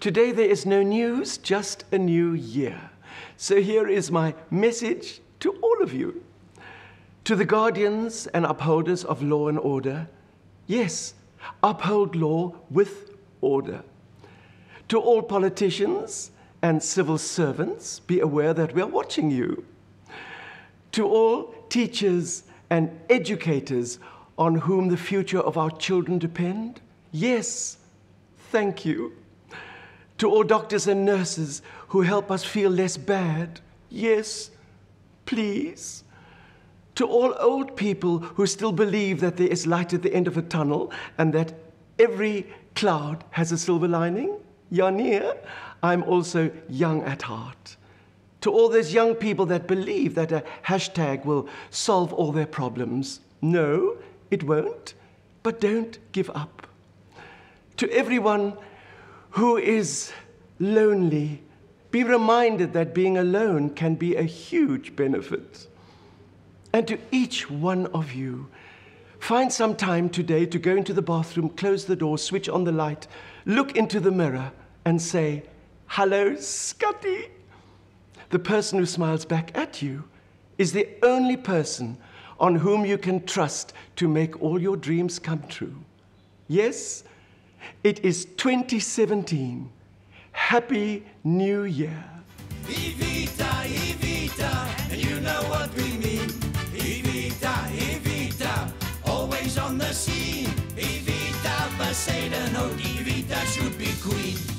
Today there is no news, just a new year. So here is my message to all of you. To the guardians and upholders of law and order, yes, uphold law with order. To all politicians and civil servants, be aware that we are watching you. To all teachers and educators on whom the future of our children depend, yes, thank you. To all doctors and nurses who help us feel less bad, yes, please. To all old people who still believe that there is light at the end of a tunnel and that every cloud has a silver lining, you're near, I'm also young at heart. To all those young people that believe that a hashtag will solve all their problems, no, it won't, but don't give up. To everyone who is lonely, be reminded that being alone can be a huge benefit. And to each one of you, find some time today to go into the bathroom, close the door, switch on the light, look into the mirror and say, "Hello, Scotty." The person who smiles back at you is the only person on whom you can trust to make all your dreams come true. Yes, it is 2017. Happy New Year. Evita, Evita, and you know what we mean. Evita, Evita, always on the scene. Evita Bezuidenhout, Evita should be queen.